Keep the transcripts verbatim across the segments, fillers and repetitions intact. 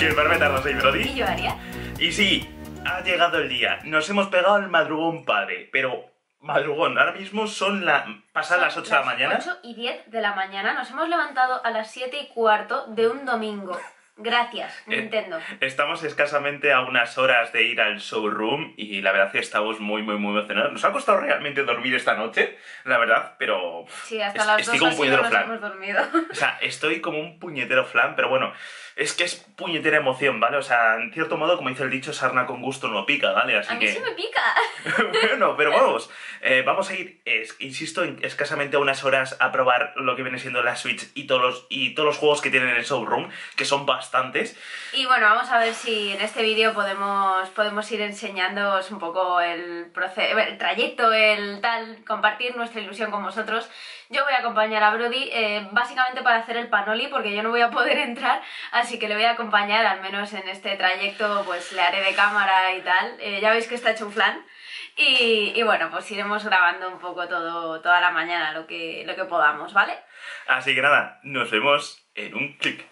Que más me tarda soy Brody. Y yo, Aria. Y sí, ha llegado el día. Nos hemos pegado el madrugón padre, pero... madrugón, ahora mismo son la... pasan las ocho de la mañana. ocho y diez de la mañana, nos hemos levantado a las siete y cuarto de un domingo. Gracias, Nintendo. Eh, estamos escasamente a unas horas de ir al showroom y la verdad es que estamos muy, muy, muy emocionados. Nos ha costado realmente dormir esta noche, la verdad, pero... Sí, hasta las dos como un puñetero flan. Hemos dormido. O sea, estoy como un puñetero flan, pero bueno, es que es puñetera emoción, ¿vale? O sea, en cierto modo, como dice el dicho, sarna con gusto no pica, ¿vale? Así a mí que... sí me pica. Bueno, pero vamos, eh, vamos a ir, es, insisto, escasamente a unas horas a probar lo que viene siendo la Switch y todos los, y todos los juegos que tienen en el showroom, que son bastante... Bastantes. Y bueno, vamos a ver si en este vídeo podemos, podemos ir enseñándoos un poco el, proceso, el trayecto, el tal, compartir nuestra ilusión con vosotros. Yo voy a acompañar a Brody eh, básicamente para hacer el panoli porque yo no voy a poder entrar, así que le voy a acompañar al menos en este trayecto, pues le haré de cámara y tal. Eh, ya veis que está hecho un flan. Y, y bueno, pues iremos grabando un poco todo, toda la mañana lo que, lo que podamos, ¿vale? Así que nada, nos vemos en un clic.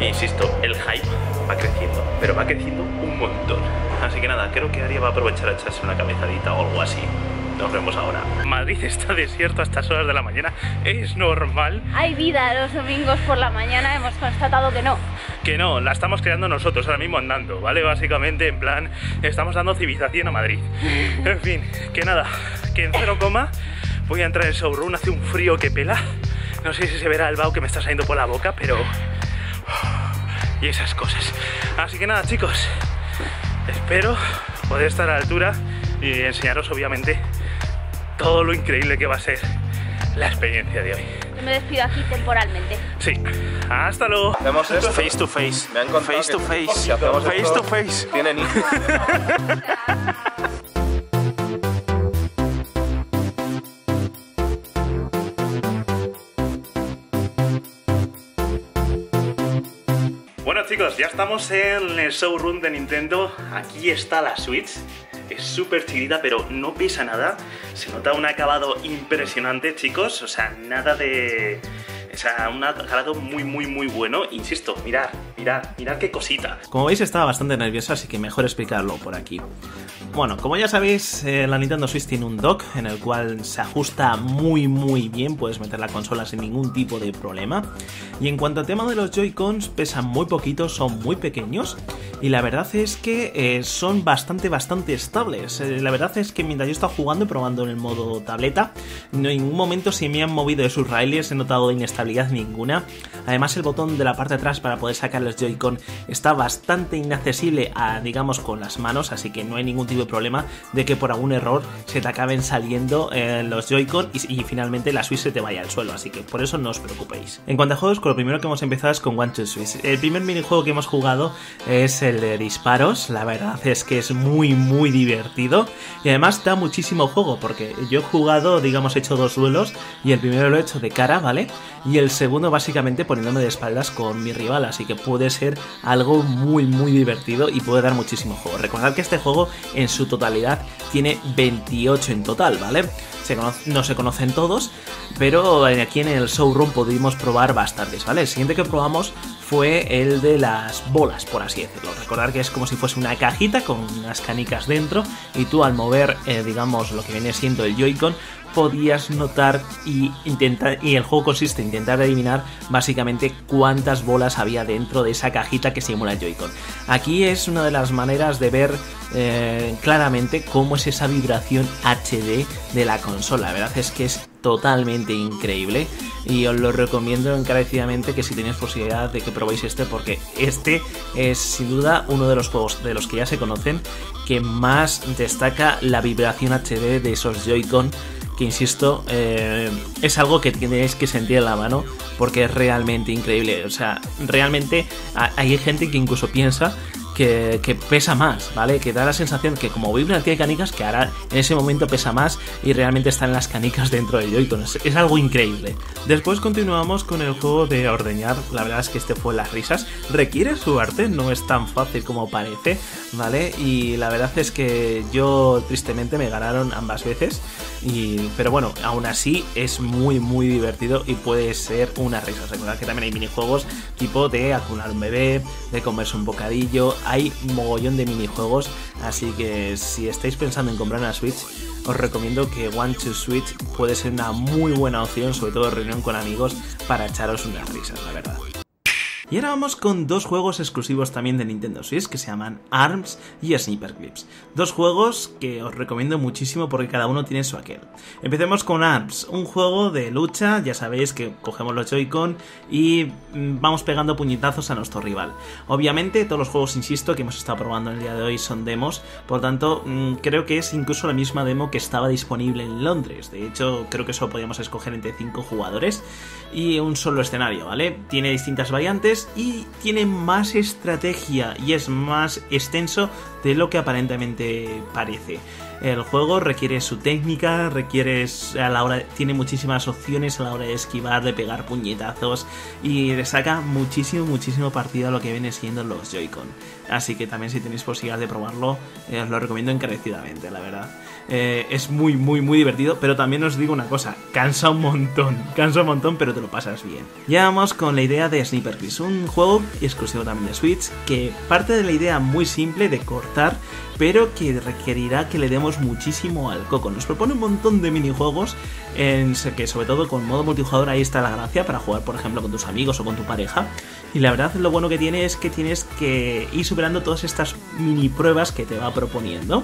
Insisto, el hype va creciendo, pero va creciendo un montón. Así que nada, creo que Aria va a aprovechar a echarse una cabezadita o algo así. Nos vemos ahora. Madrid está desierto a estas horas de la mañana. Es normal. Hay vida los domingos por la mañana, hemos constatado que no. Que no, la estamos creando nosotros ahora mismo andando, ¿vale? Básicamente, en plan, estamos dando civilización a Madrid. En fin, que nada, que en cero coma voy a entrar en el showroom, hace un frío que pela. No sé si se verá el vaho que me está saliendo por la boca, pero... y esas cosas. Así que nada, chicos, espero poder estar a la altura y enseñaros obviamente todo lo increíble que va a ser la experiencia de hoy. Yo me despido aquí temporalmente. Sí, hasta luego. Hacemos esto face to face. Me han contado face to face. Si hacemos face esto, to face. Tienen hijos. Chicos, ya estamos en el showroom de Nintendo. Aquí está la Switch. Es súper chiquita, pero no pesa nada. Se nota un acabado impresionante, chicos. O sea, nada de... o sea, un acabado muy, muy, muy bueno. Insisto, mirad, mirad, mirad qué cosita. Como veis, estaba bastante nerviosa, así que mejor explicarlo por aquí. Bueno, como ya sabéis, eh, la Nintendo Switch tiene un dock en el cual se ajusta muy, muy bien. Puedes meter la consola sin ningún tipo de problema. Y en cuanto al tema de los Joy-Cons, pesan muy poquito, son muy pequeños. Y la verdad es que eh, son bastante, bastante estables. Eh, la verdad es que mientras yo he estado jugando y probando en el modo tableta, en ningún momento se me han movido de sus raíles, he notado de inestabilidad ninguna. Además, el botón de la parte de atrás para poder sacar los Joy-Con está bastante inaccesible a, digamos, con las manos, así que no hay ningún tipo de problema de que por algún error se te acaben saliendo eh, los Joy-Con y, y finalmente la Switch se te vaya al suelo, así que por eso no os preocupéis. En cuanto a juegos, con lo primero que hemos empezado es con uno dos Switch. El primer minijuego que hemos jugado es el de disparos. La verdad es que es muy, muy divertido y además da muchísimo juego porque yo he jugado, digamos, he hecho dos duelos y el primero lo he hecho de cara, ¿vale? Y el segundo básicamente poniéndome de espaldas con mi rival, así que puede ser algo muy muy divertido y puede dar muchísimo juego. Recordad que este juego en su totalidad tiene veintiocho en total, ¿vale? Se conoce, no se conocen todos, pero aquí en el showroom pudimos probar bastantes, ¿vale? El siguiente que probamos fue el de las bolas, por así decirlo. Recordad que es como si fuese una cajita con unas canicas dentro y tú al mover, eh, digamos, lo que viene siendo el Joy-Con, podías notar y intentar, y el juego consiste en intentar adivinar básicamente cuántas bolas había dentro de esa cajita que simula el Joy-Con. Aquí es una de las maneras de ver eh, claramente cómo es esa vibración H D de la consola. La verdad es que es totalmente increíble y os lo recomiendo encarecidamente que si tenéis posibilidad de que probéis este, porque este es sin duda uno de los juegos de los que ya se conocen que más destaca la vibración H D de esos Joy-Con que insisto, eh, es algo que tenéis que sentir en la mano porque es realmente increíble. O sea, realmente hay gente que incluso piensa Que, que pesa más, ¿vale? Que da la sensación que como vibra tiene canicas, que ahora en ese momento pesa más y realmente están las canicas dentro del Joy-Con. Es, es algo increíble. Después continuamos con el juego de ordeñar. La verdad es que este fue las risas. Requiere su arte, no es tan fácil como parece, ¿vale? Y la verdad es que yo tristemente me ganaron ambas veces. Y, pero bueno, aún así es muy muy divertido y puede ser una risa. Recordad que también hay minijuegos tipo de acunar un bebé, de comerse un bocadillo. Hay mogollón de minijuegos, así que si estáis pensando en comprar una Switch, os recomiendo que uno dos Switch puede ser una muy buena opción, sobre todo en reunión con amigos, para echaros unas risas, la verdad. Y ahora vamos con dos juegos exclusivos también de Nintendo Switch que se llaman ARMS y Snipperclips. Dos juegos que os recomiendo muchísimo porque cada uno tiene su aquel. Empecemos con ARMS, un juego de lucha, ya sabéis que cogemos los Joy-Con y vamos pegando puñetazos a nuestro rival. Obviamente todos los juegos, insisto, que hemos estado probando en el día de hoy son demos, por tanto creo que es incluso la misma demo que estaba disponible en Londres. De hecho creo que solo podíamos escoger entre cinco jugadores y un solo escenario, ¿vale? Tiene distintas variantes y tiene más estrategia y es más extenso de lo que aparentemente parece. El juego requiere su técnica, requiere a la hora de, tiene muchísimas opciones a la hora de esquivar, de pegar puñetazos y le saca muchísimo, muchísimo partido a lo que vienen siendo los Joy-Con. Así que también si tenéis posibilidad de probarlo, eh, os lo recomiendo encarecidamente, la verdad. Eh, es muy, muy, muy divertido, pero también os digo una cosa, cansa un montón, cansa un montón, pero te lo pasas bien. Ya vamos con la idea de Snipperclips, un juego exclusivo también de Switch, que parte de la idea muy simple de cortar, pero que requerirá que le demos muchísimo al coco. Nos propone un montón de minijuegos, en que sobre todo con modo multijugador ahí está la gracia para jugar, por ejemplo, con tus amigos o con tu pareja. Y la verdad, lo bueno que tiene es que tienes que ir superando todas estas mini pruebas que te va proponiendo.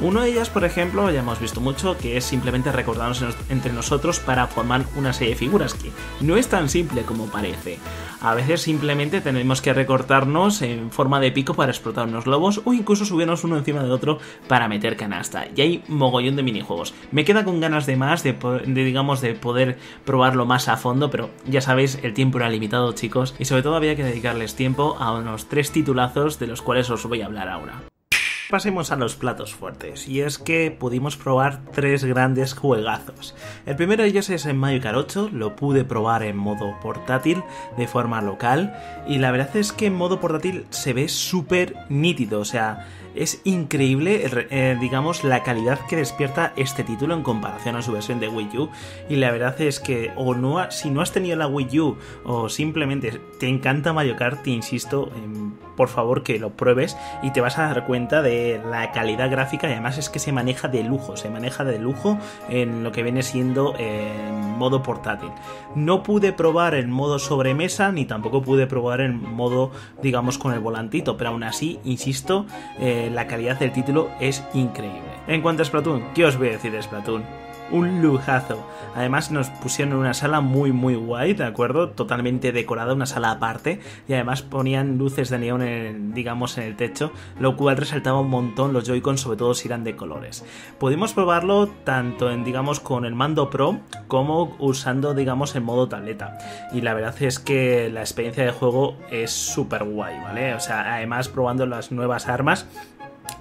Una de ellas, por ejemplo, ya hemos visto mucho, que es simplemente recordarnos entre nosotros para formar una serie de figuras, que no es tan simple como parece. A veces simplemente tenemos que recortarnos en forma de pico para explotar unos globos o incluso subirnos uno encima del otro para meter canasta. Y hay mogollón de minijuegos. Me queda con ganas de más, de, de digamos, de poder probarlo más a fondo, pero ya sabéis, el tiempo era limitado, chicos, y sobre todo había que dedicarles tiempo a unos tres titulazos de los cuales os voy a hablar ahora. Pasemos a los platos fuertes, y es que pudimos probar tres grandes juegazos. El primero de ellos es en Mario Kart ocho, lo pude probar en modo portátil, de forma local, y la verdad es que en modo portátil se ve súper nítido, o sea, es increíble, eh, digamos, la calidad que despierta este título en comparación a su versión de Wii U, y la verdad es que o no ha, si no has tenido la Wii U, o simplemente te encanta Mario Kart, te insisto, eh, por favor que lo pruebes, y te vas a dar cuenta de la calidad gráfica, y además es que se maneja de lujo, se maneja de lujo en lo que viene siendo en modo portátil. No pude probar en modo sobremesa, ni tampoco pude probar en modo, digamos, con el volantito, pero aún así, insisto, eh, la calidad del título es increíble. En cuanto a Splatoon, ¿qué os voy a decir de Splatoon? Un lujazo. Además nos pusieron una sala muy muy guay, ¿de acuerdo? Totalmente decorada, una sala aparte, y además ponían luces de neón en, digamos, en el techo, lo cual resaltaba un montón los Joy-Con, sobre todo si eran de colores. Pudimos probarlo tanto en, digamos, con el mando Pro como usando, digamos, el modo tableta, y la verdad es que la experiencia de juego es súper guay, ¿vale? O sea, además probando las nuevas armas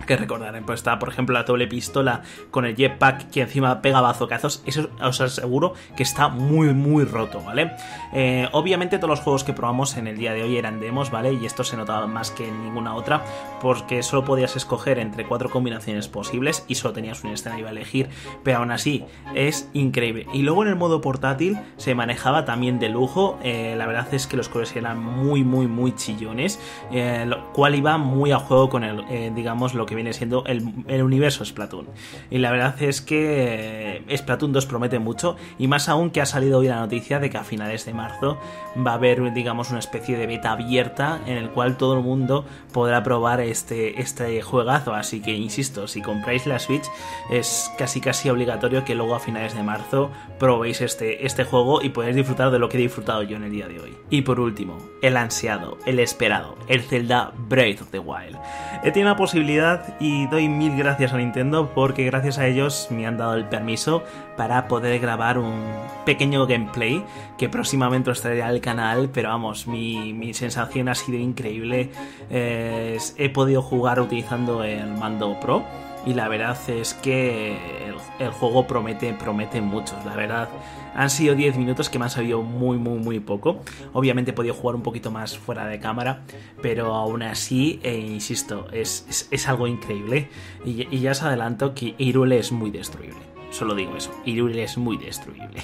que recordar, pues está por ejemplo la doble pistola con el jetpack que encima pega bazocazos, eso os aseguro que está muy muy roto, ¿vale? Eh, obviamente todos los juegos que probamos en el día de hoy eran demos, ¿vale? Y esto se notaba más que en ninguna otra porque solo podías escoger entre cuatro combinaciones posibles y solo tenías un escenario a elegir, pero aún así es increíble. Y luego en el modo portátil se manejaba también de lujo, eh, la verdad es que los colores eran muy muy muy chillones, eh, lo cual iba muy a juego con el, eh, digamos, lo que viene siendo el, el universo Splatoon. Y la verdad es que Splatoon dos promete mucho, y más aún que ha salido hoy la noticia de que a finales de marzo va a haber, digamos, una especie de beta abierta en el cual todo el mundo podrá probar este, este juegazo. Así que insisto, si compráis la Switch es casi casi obligatorio que luego a finales de marzo probéis este, este juego y podáis disfrutar de lo que he disfrutado yo en el día de hoy. Y por último, el ansiado, el esperado, el Zelda Breath of the Wild. He tenido la posibilidad y doy mil gracias a Nintendo porque gracias a ellos me han dado el permiso para poder grabar un pequeño gameplay que próximamente os traeré al canal, pero vamos, mi, mi sensación ha sido increíble. Eh, he podido jugar utilizando el mando Pro y la verdad es que el, el juego promete, promete mucho, la verdad. Han sido diez minutos que me han sabido muy, muy, muy poco. Obviamente he podido jugar un poquito más fuera de cámara, pero aún así, eh, insisto, es, es, es algo increíble. Y, y ya os adelanto que Hyrule es muy destruible. Solo digo eso, Hyrule es muy destruible.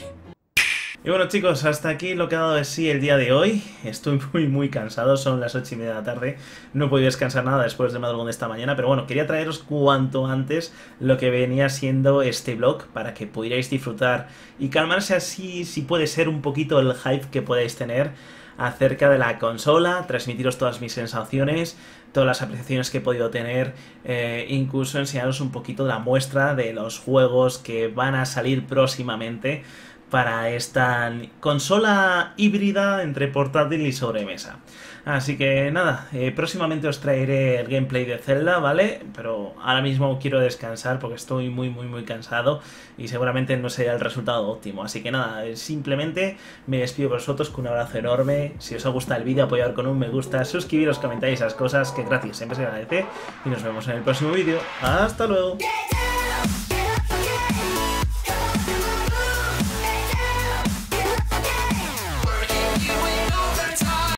Y bueno, chicos, hasta aquí lo que ha dado de sí el día de hoy. Estoy muy muy cansado, son las ocho y media de la tarde. No he podido descansar nada después de madrugón de esta mañana, pero bueno, quería traeros cuanto antes lo que venía siendo este vlog para que pudierais disfrutar y calmarse así, si puede ser, un poquito el hype que podáis tener acerca de la consola, transmitiros todas mis sensaciones, todas las apreciaciones que he podido tener, eh, incluso enseñaros un poquito la muestra de los juegos que van a salir próximamente para esta consola híbrida entre portátil y sobremesa. Así que nada, eh, próximamente os traeré el gameplay de Zelda, ¿vale? Pero ahora mismo quiero descansar porque estoy muy muy muy cansado y seguramente no será el resultado óptimo. Así que nada, simplemente me despido de vosotros con un abrazo enorme. Si os ha gustado el vídeo, apoyar con un me gusta, suscribiros, comentáis esas cosas que gratis siempre se agradece y nos vemos en el próximo vídeo. ¡Hasta luego!